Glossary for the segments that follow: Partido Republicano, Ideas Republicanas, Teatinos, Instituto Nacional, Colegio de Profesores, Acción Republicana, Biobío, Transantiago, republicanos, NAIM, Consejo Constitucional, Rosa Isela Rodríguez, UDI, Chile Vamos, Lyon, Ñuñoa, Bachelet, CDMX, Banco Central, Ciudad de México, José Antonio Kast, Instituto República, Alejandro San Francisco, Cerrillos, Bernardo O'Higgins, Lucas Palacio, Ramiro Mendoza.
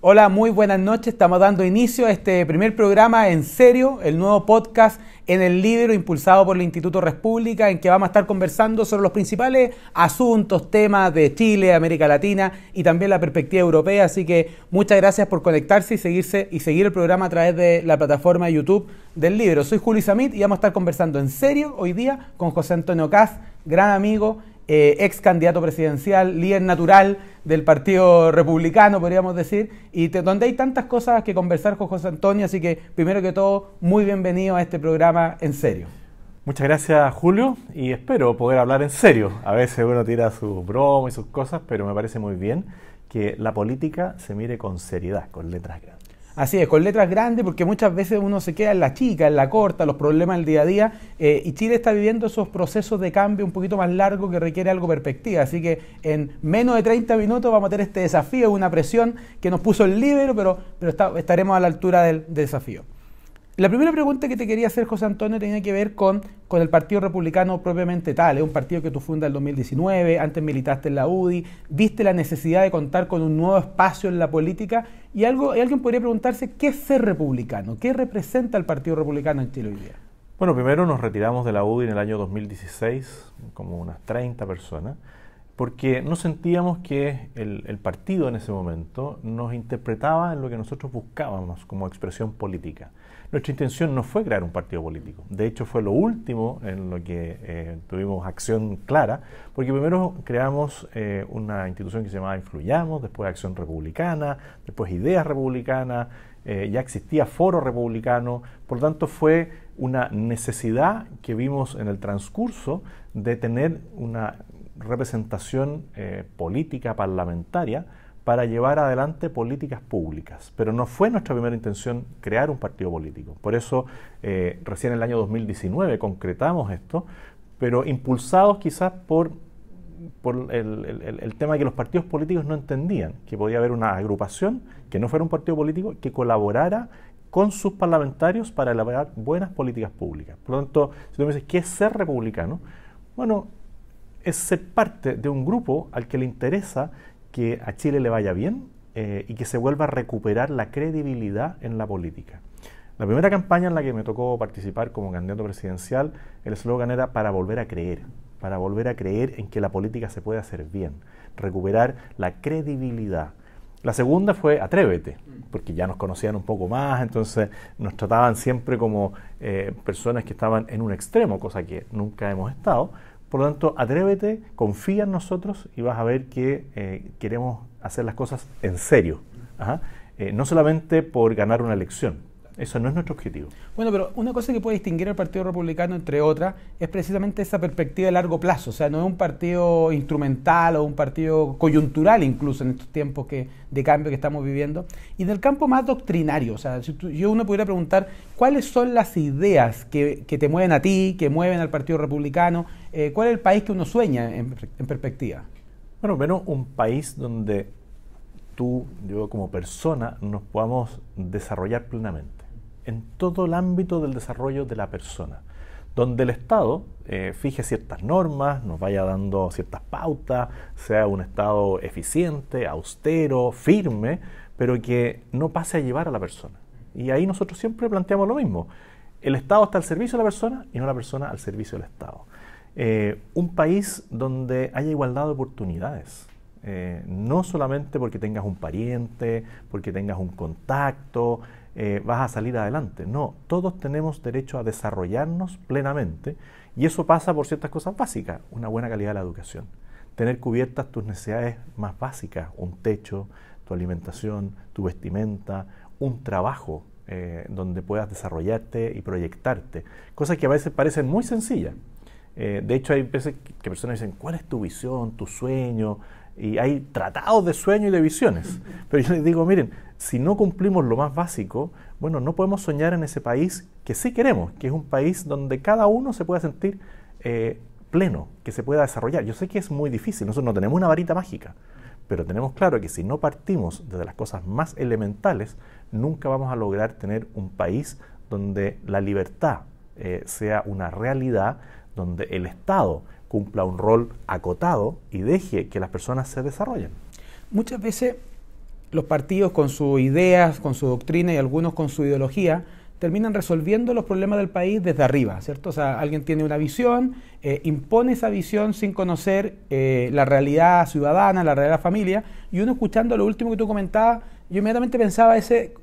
Hola, muy buenas noches. Estamos dando inicio a este primer programa en serio, el nuevo podcast en El Líbero, impulsado por el Instituto República, en que vamos a estar conversando sobre los principales asuntos, temas de Chile, América Latina y también la perspectiva europea. Así que muchas gracias por conectarse y seguir el programa a través de la plataforma de YouTube del Líbero. Soy Julio Isamit y vamos a estar conversando en serio hoy día con José Antonio Kast, gran amigo, ex candidato presidencial, líder natural del Partido Republicano, podríamos decir, y donde hay tantas cosas que conversar con José Antonio, así que primero que todo, muy bienvenido a este programa en serio. Muchas gracias, Julio, y espero poder hablar en serio. A veces uno tira sus bromas y sus cosas, pero me parece muy bien que la política se mire con seriedad, con letras grandes. Así es, con letras grandes, porque muchas veces uno se queda en la chica, en la corta, los problemas del día a día, y Chile está viviendo esos procesos de cambio un poquito más largos que requiere algo perspectiva, así que en menos de 30 minutos vamos a tener este desafío, una presión que nos puso el Líbero, pero estaremos a la altura del desafío. La primera pregunta que te quería hacer, José Antonio, tenía que ver con el Partido Republicano propiamente tal. Es un partido que tú fundas en 2019, antes militaste en la UDI, viste la necesidad de contar con un nuevo espacio en la política y alguien podría preguntarse, ¿qué es ser republicano? ¿Qué representa el Partido Republicano en Chile hoy día? Bueno, primero nos retiramos de la UDI en el año 2016, como unas 30 personas, porque no sentíamos que el partido en ese momento nos interpretaba en lo que nosotros buscábamos como expresión política. Nuestra intención no fue crear un partido político. De hecho, fue lo último en lo que tuvimos acción clara, porque primero creamos una institución que se llamaba Influyamos, después Acción Republicana, después Ideas Republicanas, ya existía Foro Republicano. Por lo tanto, fue una necesidad que vimos en el transcurso de tener una representación política parlamentaria para llevar adelante políticas públicas. Pero no fue nuestra primera intención crear un partido político. Por eso recién en el año 2019 concretamos esto, pero impulsados quizás por el tema que los partidos políticos no entendían, que podía haber una agrupación que no fuera un partido político, que colaborara con sus parlamentarios para elaborar buenas políticas públicas. Por lo tanto, si tú me dices, ¿qué es ser republicano? Bueno, es ser parte de un grupo al que le interesa que a Chile le vaya bien y que se vuelva a recuperar la credibilidad en la política. La primera campaña en la que me tocó participar como candidato presidencial, el eslogan era para volver a creer en que la política se puede hacer bien, recuperar la credibilidad. La segunda fue atrévete, porque ya nos conocían un poco más, entonces nos trataban siempre como personas que estaban en un extremo, cosa que nunca hemos estado. Por lo tanto, atrévete, confía en nosotros y vas a ver que queremos hacer las cosas en serio. Ajá. No solamente por ganar una elección. Eso no es nuestro objetivo. Bueno, pero una cosa que puede distinguir al Partido Republicano, entre otras, es precisamente esa perspectiva de largo plazo. O sea, no es un partido instrumental o un partido coyuntural incluso en estos tiempos de cambio que estamos viviendo. Y del campo más doctrinario, o sea, si uno pudiera preguntar cuáles son las ideas que te mueven a ti, que mueven al Partido Republicano, ¿cuál es el país que uno sueña en perspectiva? Bueno, menos un país donde tú, yo como persona, nos podamos desarrollar plenamente en todo el ámbito del desarrollo de la persona, donde el Estado fije ciertas normas, nos vaya dando ciertas pautas, sea un Estado eficiente, austero, firme, pero que no pase a llevar a la persona. Y ahí nosotros siempre planteamos lo mismo. El Estado está al servicio de la persona y no la persona al servicio del Estado. Un país donde haya igualdad de oportunidades. No solamente porque tengas un pariente, porque tengas un contacto, vas a salir adelante. No, todos tenemos derecho a desarrollarnos plenamente y eso pasa por ciertas cosas básicas. Una buena calidad de la educación, tener cubiertas tus necesidades más básicas, un techo, tu alimentación, tu vestimenta, un trabajo donde puedas desarrollarte y proyectarte. Cosas que a veces parecen muy sencillas. De hecho, hay veces que personas dicen, ¿cuál es tu visión, tu sueño? Y hay tratados de sueños y de visiones. Pero yo les digo, miren, si no cumplimos lo más básico, bueno, no podemos soñar en ese país que sí queremos, que es un país donde cada uno se pueda sentir pleno, que se pueda desarrollar. Yo sé que es muy difícil, nosotros no tenemos una varita mágica, pero tenemos claro que si no partimos desde las cosas más elementales, nunca vamos a lograr tener un país donde la libertad sea una realidad, donde el Estado cumpla un rol acotado y deje que las personas se desarrollen. Muchas veces los partidos con sus ideas, con su doctrina y algunos con su ideología terminan resolviendo los problemas del país desde arriba, ¿cierto? O sea, alguien tiene una visión, impone esa visión sin conocer la realidad ciudadana, la realidad familia, y uno escuchando lo último que tú comentabas, yo inmediatamente pensaba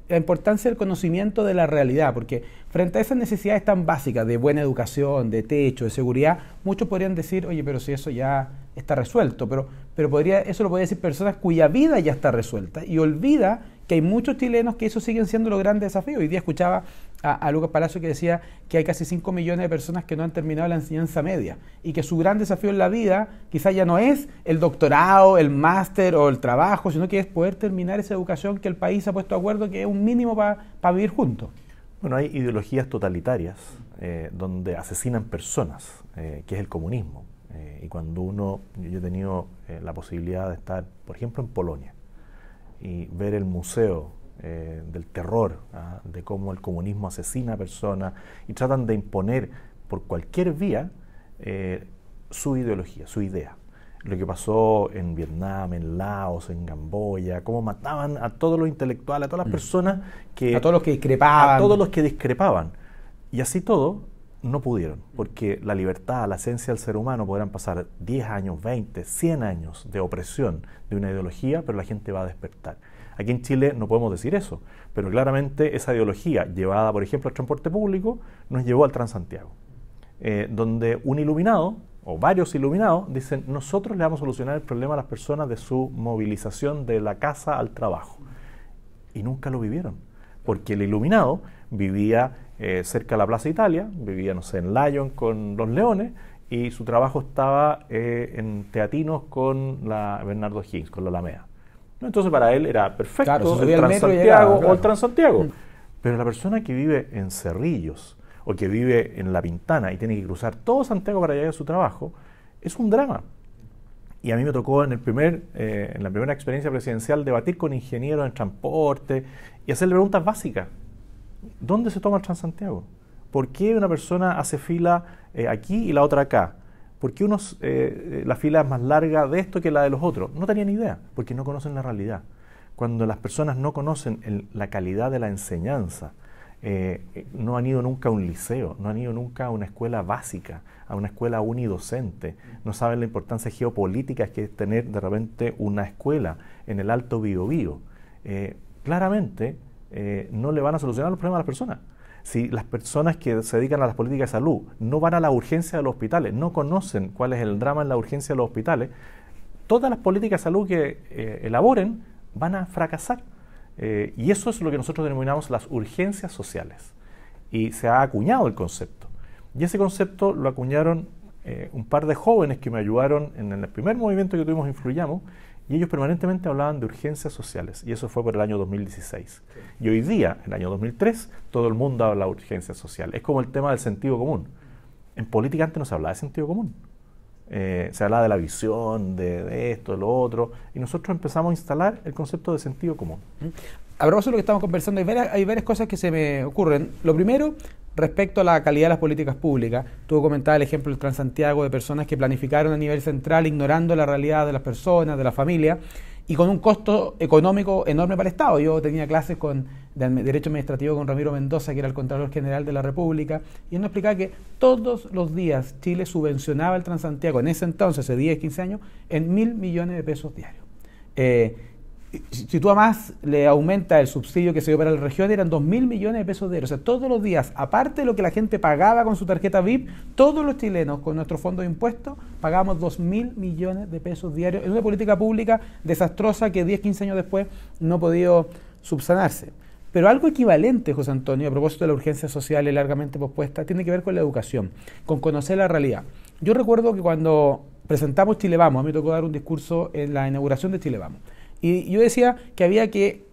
la importancia del conocimiento de la realidad, porque frente a esas necesidades tan básicas de buena educación, de techo, de seguridad, muchos podrían decir, oye, pero si eso ya está resuelto, pero eso lo podría decir personas cuya vida ya está resuelta, y olvida que hay muchos chilenos que eso siguen siendo los grandes desafíos. Hoy día escuchaba a Lucas Palacio que decía que hay casi 5 millones de personas que no han terminado la enseñanza media y que su gran desafío en la vida quizás ya no es el doctorado, el máster o el trabajo, sino que es poder terminar esa educación que el país ha puesto de acuerdo que es un mínimo para vivir juntos. Bueno, hay ideologías totalitarias donde asesinan personas, que es el comunismo. Y cuando yo he tenido la posibilidad de estar, por ejemplo, en Polonia, y ver el museo del terror, de cómo el comunismo asesina a personas y tratan de imponer por cualquier vía su ideología, su idea. Lo que pasó en Vietnam, en Laos, en Camboya, cómo mataban a todos los intelectuales, a todas las personas que... A todos los que discrepaban. Y así todo, no pudieron, porque la libertad, la esencia del ser humano, podrán pasar 10 años, 20, 100 años de opresión de una ideología, pero la gente va a despertar. Aquí en Chile no podemos decir eso, pero claramente esa ideología llevada, por ejemplo, al transporte público, nos llevó al Transantiago, donde un iluminado, o varios iluminados, dicen, nosotros le vamos a solucionar el problema a las personas de su movilización de la casa al trabajo. Y nunca lo vivieron, porque el iluminado vivía... cerca de la Plaza Italia, vivía, no sé, en Lyon con los Leones, y su trabajo estaba en Teatinos con la Bernardo O'Higgins, con la Alamea. Entonces para él era perfecto, claro, el Transantiago o el Transantiago. Pero la persona que vive en Cerrillos o que vive en La Pintana y tiene que cruzar todo Santiago para llegar a su trabajo, es un drama. Y a mí me tocó en la primera experiencia presidencial debatir con ingenieros en transporte y hacerle preguntas básicas. ¿Dónde se toma el Transantiago? ¿Por qué una persona hace fila aquí y la otra acá? ¿Por qué la fila es más larga de esto que la de los otros? No tenían idea, porque no conocen la realidad. Cuando las personas no conocen la calidad de la enseñanza, no han ido nunca a un liceo, no han ido nunca a una escuela básica, a una escuela unidocente, no saben la importancia geopolítica que es tener de repente una escuela en el Alto Biobío. Claramente... no le van a solucionar los problemas a las personas. Si las personas que se dedican a las políticas de salud no van a la urgencia de los hospitales, no conocen cuál es el drama en la urgencia de los hospitales, todas las políticas de salud que elaboren van a fracasar. Y eso es lo que nosotros denominamos las urgencias sociales. Y se ha acuñado el concepto. Y ese concepto lo acuñaron un par de jóvenes que me ayudaron en el primer movimiento que tuvimos, Influyamos, y ellos permanentemente hablaban de urgencias sociales, y eso fue por el año 2016. Y hoy día, en el año 2003, todo el mundo habla de urgencias sociales. Es como el tema del sentido común. En política antes no se hablaba de sentido común. Se hablaba de la visión, de esto, de lo otro, y nosotros empezamos a instalar el concepto de sentido común. A propósito de lo que estamos conversando, hay varias cosas que se me ocurren. Lo primero, respecto a la calidad de las políticas públicas, tú comentabas el ejemplo del Transantiago de personas que planificaron a nivel central ignorando la realidad de las personas, de la familia y con un costo económico enorme para el Estado. Yo tenía clases de Derecho Administrativo con Ramiro Mendoza, que era el Contralor General de la República, y él nos explicaba que todos los días Chile subvencionaba el Transantiago, en ese entonces, hace 10, 15 años, en 1.000 millones de pesos diarios. Si tú además le aumenta el subsidio que se dio para la región, eran 2.000 millones de pesos diarios. O sea, todos los días, aparte de lo que la gente pagaba con su tarjeta VIP, todos los chilenos con nuestro fondo de impuestos pagábamos 2.000 millones de pesos diarios en una política pública desastrosa que 10, 15 años después no ha podido subsanarse. Pero algo equivalente, José Antonio, a propósito de la urgencia social largamente pospuesta, tiene que ver con la educación, con conocer la realidad. Yo recuerdo que cuando presentamos Chile Vamos, a mí me tocó dar un discurso en la inauguración de Chile Vamos. Y yo decía que había que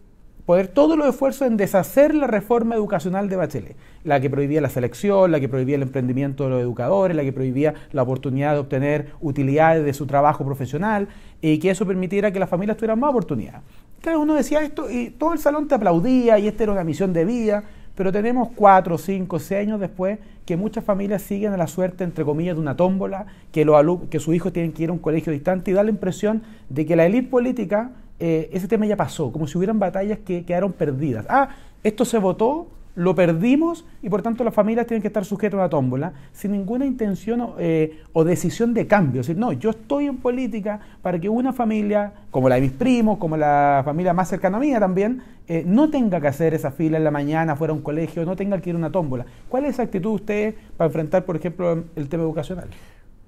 poner todos los esfuerzos en deshacer la reforma educacional de Bachelet, la que prohibía la selección, la que prohibía el emprendimiento de los educadores, la que prohibía la oportunidad de obtener utilidades de su trabajo profesional y que eso permitiera que las familias tuvieran más oportunidades. Claro, uno decía esto y todo el salón te aplaudía y esta era una misión de vida, pero tenemos 4, 5, 6 años después que muchas familias siguen a la suerte, entre comillas, de una tómbola, que sus hijos tienen que ir a un colegio distante y da la impresión de que la élite política ese tema ya pasó, como si hubieran batallas que quedaron perdidas. Ah, esto se votó, lo perdimos y por tanto las familias tienen que estar sujetas a una tómbola sin ninguna intención o decisión de cambio. Es decir, no, yo estoy en política para que una familia, como la de mis primos, como la familia más cercana a mí también, no tenga que hacer esa fila en la mañana fuera a un colegio, no tenga que ir a una tómbola. ¿Cuál es la actitud de ustedes para enfrentar, por ejemplo, el tema educacional?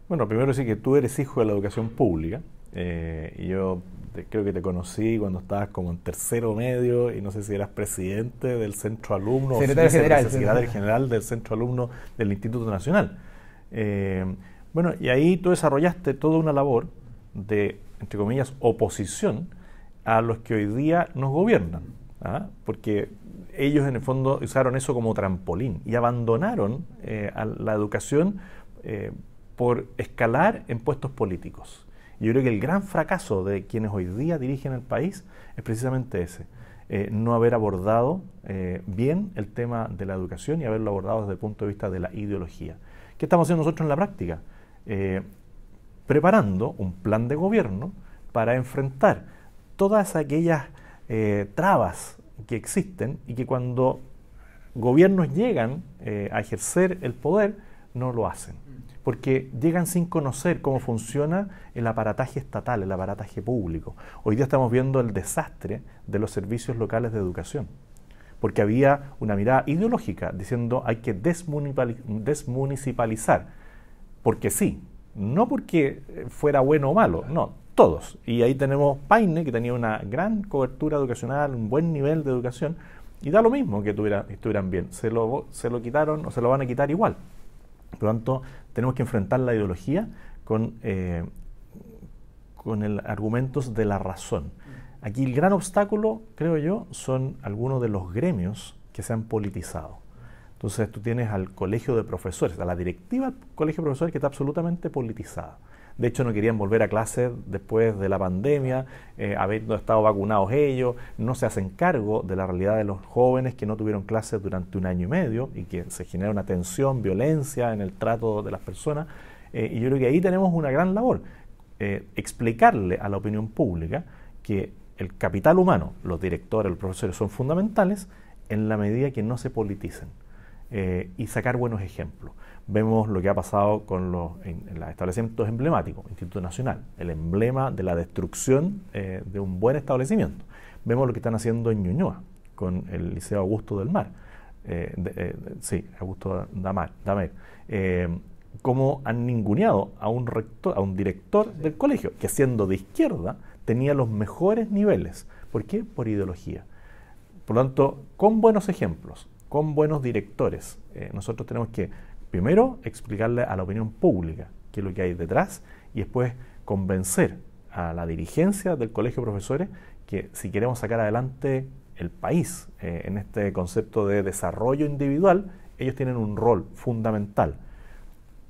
Bueno, primero sí que tú eres hijo de la educación pública y yo creo que te conocí cuando estabas como en tercero medio y no sé si eras presidente del Centro Alumno, secretario general del Centro Alumno del Instituto Nacional. Bueno, y ahí tú desarrollaste toda una labor de, entre comillas, oposición a los que hoy día nos gobiernan, ¿ah? Porque ellos en el fondo usaron eso como trampolín y abandonaron a la educación por escalar en puestos políticos. Yo creo que el gran fracaso de quienes hoy día dirigen el país es precisamente ese, no haber abordado bien el tema de la educación y haberlo abordado desde el punto de vista de la ideología. ¿Qué estamos haciendo nosotros en la práctica? Preparando un plan de gobierno para enfrentar todas aquellas trabas que existen y que cuando gobiernos llegan a ejercer el poder no lo hacen, porque llegan sin conocer cómo funciona el aparataje estatal, el aparataje público. Hoy día estamos viendo el desastre de los servicios locales de educación, porque había una mirada ideológica diciendo hay que desmunicipalizar, porque sí, no porque fuera bueno o malo, no, todos. Y ahí tenemos Paine, que tenía una gran cobertura educacional, un buen nivel de educación, y da lo mismo que estuvieran bien, se lo quitaron o se lo van a quitar igual. Por lo tanto, tenemos que enfrentar la ideología con argumentos de la razón. Aquí el gran obstáculo, creo yo, son algunos de los gremios que se han politizado. Entonces tú tienes al Colegio de Profesores, a la directiva del Colegio de Profesores que está absolutamente politizada. De hecho, no querían volver a clases después de la pandemia, habiendo estado vacunados ellos, no se hacen cargo de la realidad de los jóvenes que no tuvieron clases durante un año y medio y que se genera una tensión, violencia en el trato de las personas. Y yo creo que ahí tenemos una gran labor, explicarle a la opinión pública que el capital humano, los directores, los profesores son fundamentales en la medida que no se politicen y sacar buenos ejemplos. Vemos lo que ha pasado con los establecimientos emblemáticos, Instituto Nacional, el emblema de la destrucción de un buen establecimiento. Vemos lo que están haciendo en Ñuñoa, con el Liceo Augusto D'Halmar, cómo han ninguneado a un rector, a un director del colegio, que siendo de izquierda tenía los mejores niveles. ¿Por qué? Por ideología. Por lo tanto, con buenos ejemplos, con buenos directores, nosotros tenemos que primero, explicarle a la opinión pública qué es lo que hay detrás y después convencer a la dirigencia del Colegio de Profesores que si queremos sacar adelante el país en este concepto de desarrollo individual, ellos tienen un rol fundamental.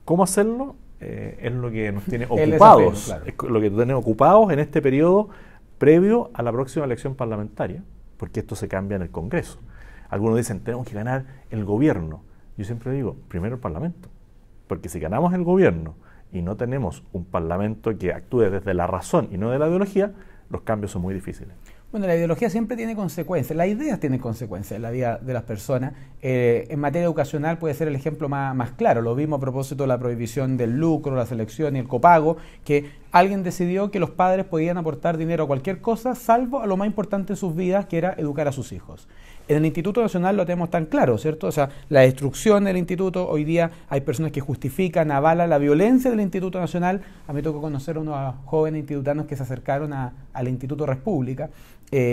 ¿Cómo hacerlo? Es lo que nos tiene ocupados, desafío, claro. Es lo que nos tiene ocupados en este periodo previo a la próxima elección parlamentaria, porque esto se cambia en el Congreso. Algunos dicen, tenemos que ganar el gobierno. Yo siempre digo, primero el Parlamento, porque si ganamos el gobierno y no tenemos un Parlamento que actúe desde la razón y no de la ideología, los cambios son muy difíciles. Bueno, la ideología siempre tiene consecuencias, las ideas tienen consecuencias en la vida de las personas. En materia educacional puede ser el ejemplo más claro, lo vimos a propósito de la prohibición del lucro, la selección y el copago, que alguien decidió que los padres podían aportar dinero a cualquier cosa, salvo a lo más importante en sus vidas, que era educar a sus hijos. En el Instituto Nacional lo tenemos tan claro, ¿cierto? O sea, la destrucción del Instituto, hoy día hay personas que justifican, avalan la violencia del Instituto Nacional. A mí me tocó conocer a unos jóvenes institutanos que se acercaron al Instituto República,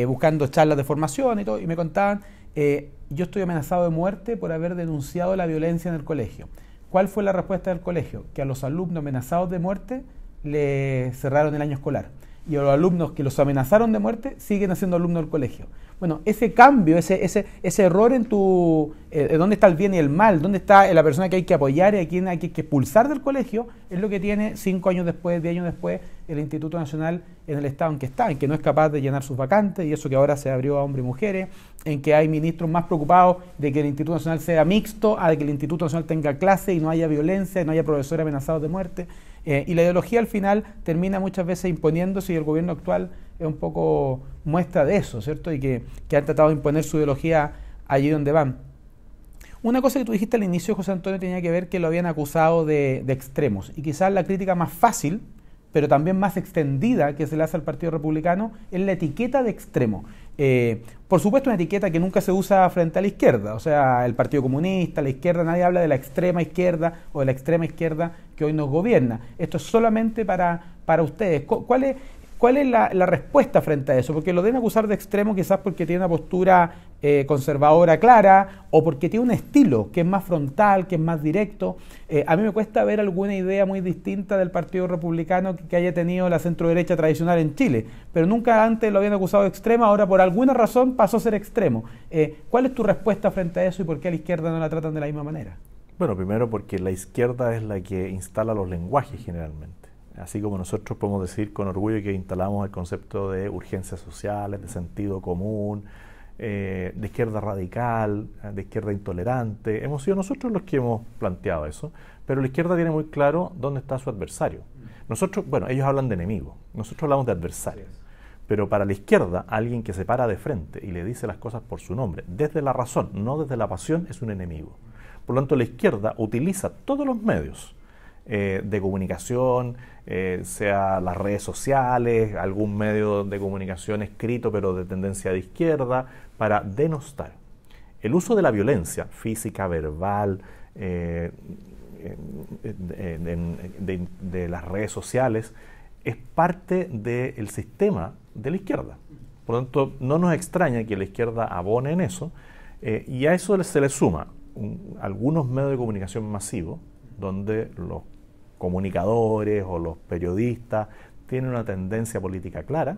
buscando charlas de formación y todo, y me contaban, yo estoy amenazado de muerte por haber denunciado la violencia en el colegio. ¿Cuál fue la respuesta del colegio? Que a los alumnos amenazados de muerte le cerraron el año escolar. Y a los alumnos que los amenazaron de muerte siguen siendo alumnos del colegio. Bueno, ese cambio, ese error en tu... ¿dónde está el bien y el mal? ¿Dónde está la persona que hay que apoyar y a quien hay que expulsar del colegio? Es lo que tiene 5 años después, 10 años después, el Instituto Nacional en el estado en que está, en que no es capaz de llenar sus vacantes, y eso que ahora se abrió a hombres y mujeres, en que hay ministros más preocupados de que el Instituto Nacional sea mixto, a que el Instituto Nacional tenga clase y no haya violencia, y no haya profesores amenazados de muerte. Y la ideología al final termina muchas veces imponiéndose y el gobierno actual es un poco muestra de eso, ¿cierto? Y que han tratado de imponer su ideología allí donde van. Una cosa que tú dijiste al inicio, José Antonio, tenía que ver que lo habían acusado de extremos. Y quizás la crítica más fácil, pero también más extendida que se le hace al Partido Republicano, es la etiqueta de extremo. Por supuesto, una etiqueta que nunca se usa frente a la izquierda. O sea, el Partido Comunista, la izquierda, nadie habla de la extrema izquierda o de la extrema izquierda que hoy nos gobierna. Esto es solamente para ustedes. ¿Cuál es la respuesta frente a eso? Porque lo deben acusar de extremo quizás porque tiene una postura conservadora clara, o porque tiene un estilo que es más frontal, que es más directo. A mí me cuesta ver alguna idea muy distinta del Partido Republicano que haya tenido la centroderecha tradicional en Chile, pero nunca antes lo habían acusado de extremo, ahora por alguna razón pasó a ser extremo. ¿Cuál es tu respuesta frente a eso y por qué a la izquierda no la tratan de la misma manera? Bueno, primero porque la izquierda es la que instala los lenguajes generalmente. Así como nosotros podemos decir con orgullo que instalamos el concepto de urgencias sociales, de sentido común, de izquierda radical, de izquierda intolerante, hemos sido nosotros los que hemos planteado eso, pero la izquierda tiene muy claro dónde está su adversario. Nosotros, bueno, ellos hablan de enemigo, nosotros hablamos de adversario, pero para la izquierda, alguien que se para de frente y le dice las cosas por su nombre, desde la razón, no desde la pasión, es un enemigo. Por lo tanto, la izquierda utiliza todos los medios de comunicación, sea las redes sociales, algún medio de comunicación escrito pero de tendencia de izquierda, para denostar. El uso de la violencia física, verbal, de las redes sociales, es parte del sistema de la izquierda. Por lo tanto, no nos extraña que la izquierda abone en eso, y a eso se le suma algunos medios de comunicación masivos, donde los comunicadores o los periodistas tienen una tendencia política clara,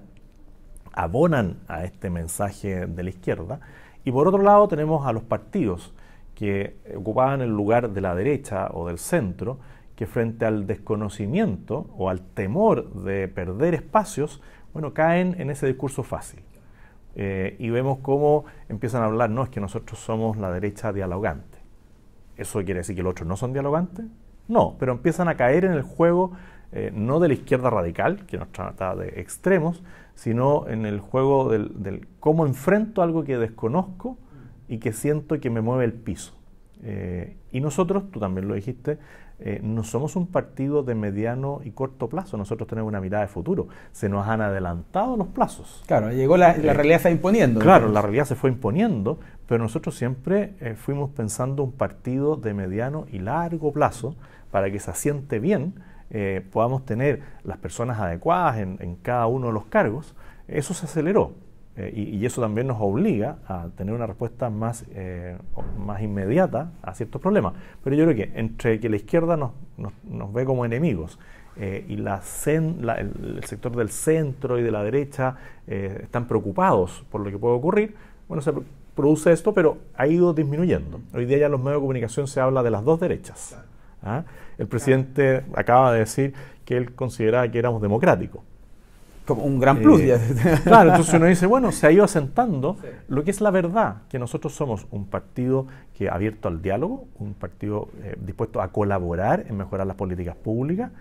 abonan a este mensaje de la izquierda, y por otro lado tenemos a los partidos que ocupaban el lugar de la derecha o del centro, que frente al desconocimiento o al temor de perder espacios, bueno, caen en ese discurso fácil. Y vemos cómo empiezan a hablar, no, es que nosotros somos la derecha dialogante. ¿Eso quiere decir que los otros no son dialogantes? No, pero empiezan a caer en el juego no de la izquierda radical, que nos trata de extremos, sino en el juego del cómo enfrento algo que desconozco y que siento que me mueve el piso. Y nosotros, tú también lo dijiste, no somos un partido de mediano y corto plazo, nosotros tenemos una mirada de futuro. Se nos han adelantado los plazos. Claro, llegó la realidad se está imponiendo. Claro, la realidad se fue imponiendo, pero nosotros siempre fuimos pensando un partido de mediano y largo plazo para que se asiente bien, podamos tener las personas adecuadas en cada uno de los cargos. Eso se aceleró. Y eso también nos obliga a tener una respuesta más inmediata a ciertos problemas. Pero yo creo que entre que la izquierda nos ve como enemigos y el sector del centro y de la derecha están preocupados por lo que puede ocurrir, bueno, se produce esto, pero ha ido disminuyendo. Hoy día ya en los medios de comunicación se habla de las dos derechas. ¿Ah? El presidente acaba de decir que él consideraba que éramos democráticos. Como un gran plus. Claro, entonces uno dice, bueno, se ha ido asentando lo que es la verdad, que nosotros somos un partido que abierto al diálogo, un partido dispuesto a colaborar en mejorar las políticas públicas,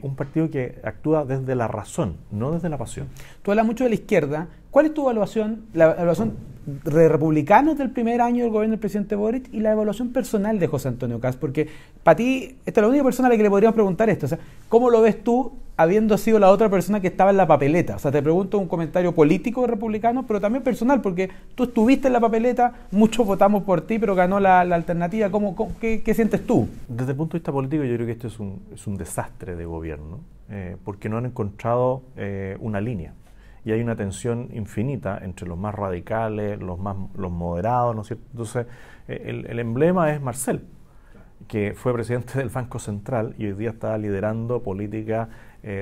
un partido que actúa desde la razón, no desde la pasión. Tú hablas mucho de la izquierda. ¿Cuál es tu evaluación, la evaluación de republicanos del primer año del gobierno del presidente Boric y la evaluación personal de José Antonio Kast? Porque para ti, esta es la única persona a la que le podríamos preguntar esto. O sea, ¿cómo lo ves tú habiendo sido la otra persona que estaba en la papeleta? O sea, te pregunto un comentario político de republicanos, pero también personal, porque tú estuviste en la papeleta, muchos votamos por ti, pero ganó la alternativa. ¿Qué sientes tú? Desde el punto de vista político, yo creo que esto es un desastre de gobierno, porque no han encontrado una línea. Y hay una tensión infinita entre los más radicales, los moderados, ¿no es cierto? Entonces, el emblema es Marcel, que fue presidente del Banco Central y hoy día está liderando políticas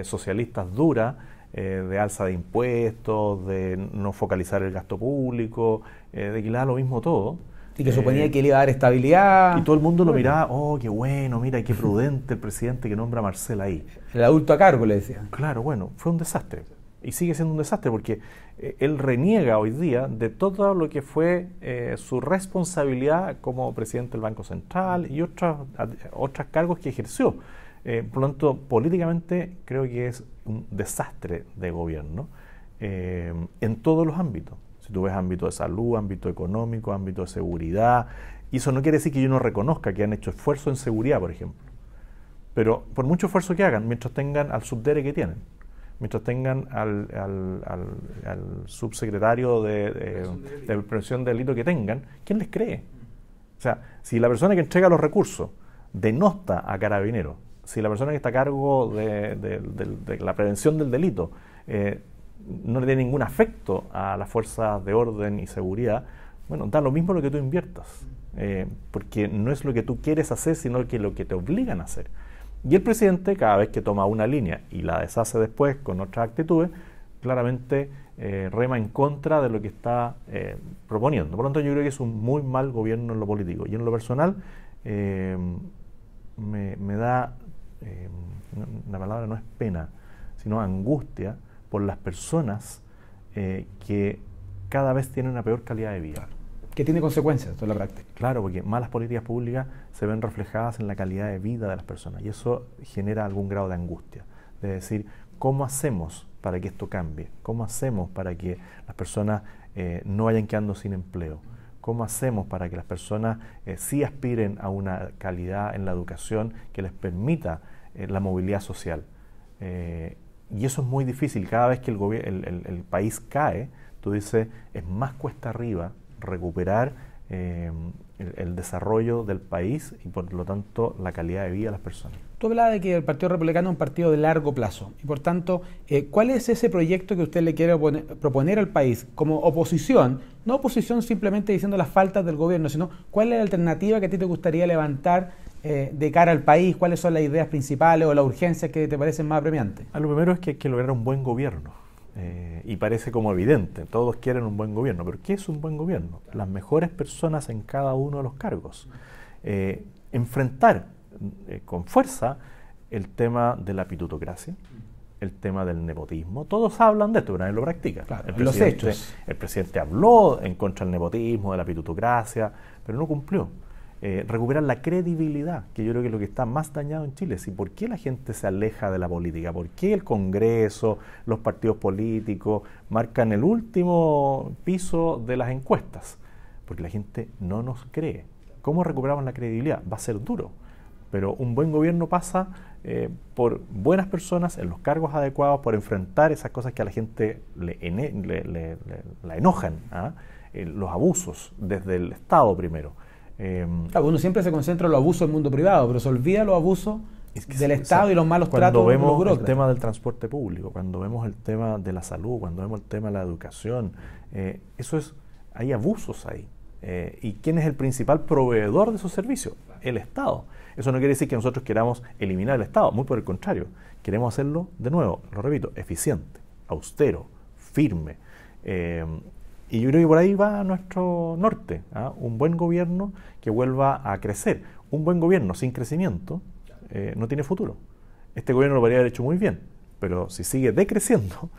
socialistas duras, de alza de impuestos, de no focalizar el gasto público, de que le da lo mismo todo. Y que suponía que le iba a dar estabilidad. Y todo el mundo lo miraba, oh, qué bueno, mira, qué prudente el presidente que nombra a Marcel ahí. El adulto a cargo, le decía. Claro, bueno, fue un desastre. Y sigue siendo un desastre porque él reniega hoy día de todo lo que fue su responsabilidad como presidente del Banco Central y otros cargos que ejerció. Por lo tanto, políticamente creo que es un desastre de gobierno en todos los ámbitos. Si tú ves ámbito de salud, ámbito económico, ámbito de seguridad, y eso no quiere decir que yo no reconozca que han hecho esfuerzo en seguridad, por ejemplo. Pero por mucho esfuerzo que hagan, mientras tengan al subdere que tienen, mientras tengan al subsecretario de prevención de delito que tengan, ¿quién les cree? O sea, si la persona que entrega los recursos denosta a Carabineros, si la persona que está a cargo de la prevención del delito no le tiene ningún afecto a las fuerzas de orden y seguridad, bueno, da lo mismo lo que tú inviertas, porque no es lo que tú quieres hacer, sino que lo que te obligan a hacer. Y el presidente, cada vez que toma una línea y la deshace después con otras actitudes, claramente rema en contra de lo que está proponiendo. Por lo tanto, yo creo que es un muy mal gobierno en lo político. Y en lo personal, me da, la palabra no es pena, sino angustia por las personas que cada vez tienen una peor calidad de vida. Que tiene consecuencias en la práctica. Claro, porque malas políticas públicas se ven reflejadas en la calidad de vida de las personas y eso genera algún grado de angustia. De decir, ¿cómo hacemos para que esto cambie? ¿Cómo hacemos para que las personas no vayan quedando sin empleo? ¿Cómo hacemos para que las personas sí aspiren a una calidad en la educación que les permita la movilidad social? Y eso es muy difícil. Cada vez que el país cae, tú dices, es más cuesta arriba recuperar el desarrollo del país y por lo tanto la calidad de vida de las personas. Tú hablabas de que el Partido Republicano es un partido de largo plazo y por tanto, ¿cuál es ese proyecto que usted le quiere proponer al país como oposición? No oposición simplemente diciendo las faltas del gobierno, sino ¿cuál es la alternativa que a ti te gustaría levantar de cara al país? ¿Cuáles son las ideas principales o las urgencias que te parecen más apremiantes? Lo primero es que hay que lograr un buen gobierno. Y parece como evidente, todos quieren un buen gobierno, pero ¿qué es un buen gobierno? Las mejores personas en cada uno de los cargos. Enfrentar con fuerza el tema de la pitutocracia, el tema del nepotismo. Todos hablan de esto, pero nadie lo practica. Claro, los hechos. El presidente habló en contra del nepotismo, de la pitutocracia, pero no cumplió. Recuperar la credibilidad, que yo creo que es lo que está más dañado en Chile. ¿Sí? ¿Por qué la gente se aleja de la política? ¿Por qué el Congreso, los partidos políticos marcan el último piso de las encuestas? Porque la gente no nos cree. ¿Cómo recuperamos la credibilidad? Va a ser duro, pero un buen gobierno pasa por buenas personas en los cargos adecuados, por enfrentar esas cosas que a la gente la enojan, ¿ah? Los abusos desde el Estado primero. Claro, uno siempre se concentra en los abusos del mundo privado, pero se olvida los abusos del Estado y los malos tratos. Cuando vemos el tema del transporte público, cuando vemos el tema de la salud, cuando vemos el tema de la educación, eso es, hay abusos ahí. ¿Y quién es el principal proveedor de esos servicios? El Estado. Eso no quiere decir que nosotros queramos eliminar el Estado, muy por el contrario. Queremos hacerlo, de nuevo, lo repito, eficiente, austero, firme. Y yo creo que por ahí va nuestro norte, ¿ah? Un buen gobierno que vuelva a crecer. Un buen gobierno sin crecimiento no tiene futuro. Este gobierno lo podría haber hecho muy bien, pero si sigue decreciendo,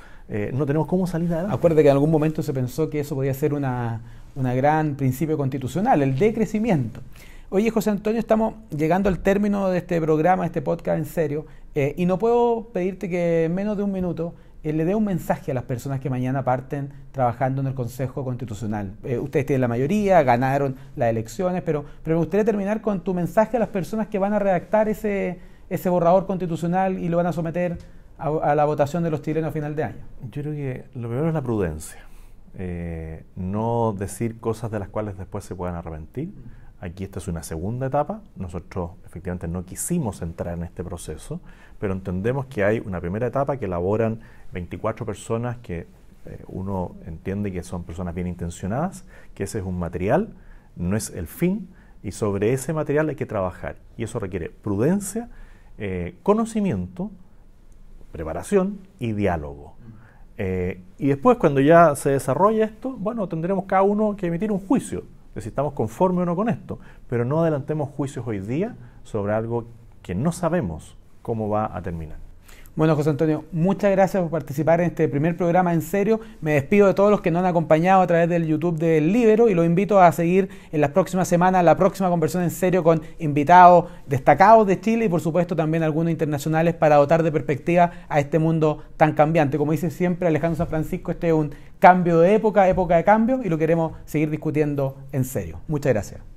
no tenemos cómo salir adelante. Acuérdate que en algún momento se pensó que eso podía ser una gran principio constitucional, el decrecimiento. Oye, José Antonio, estamos llegando al término de este programa, de este podcast en serio, y no puedo pedirte que en menos de un minuto le dé un mensaje a las personas que mañana parten trabajando en el Consejo Constitucional. Ustedes tienen la mayoría, ganaron las elecciones, pero me gustaría terminar con tu mensaje a las personas que van a redactar ese borrador constitucional y lo van a someter a la votación de los chilenos a final de año. Yo creo que lo primero es la prudencia. No decir cosas de las cuales después se puedan arrepentir. Aquí esta es una segunda etapa. Nosotros efectivamente no quisimos entrar en este proceso, pero entendemos que hay una primera etapa que elaboran 24 personas que uno entiende que son personas bien intencionadas, que ese es un material, no es el fin, y sobre ese material hay que trabajar. Y eso requiere prudencia, conocimiento, preparación y diálogo. Y después, cuando ya se desarrolla esto, bueno, tendremos cada uno que emitir un juicio. Si estamos conformes o no con esto, pero no adelantemos juicios hoy día sobre algo que no sabemos cómo va a terminar. Bueno, José Antonio, muchas gracias por participar en este primer programa en serio. Me despido de todos los que nos han acompañado a través del YouTube del Líbero y los invito a seguir en las próximas semanas la próxima conversación en serio con invitados destacados de Chile y por supuesto también algunos internacionales para dotar de perspectiva a este mundo tan cambiante. Como dice siempre Alejandro San Francisco, este es un cambio de época, época de cambio, y lo queremos seguir discutiendo en serio. Muchas gracias.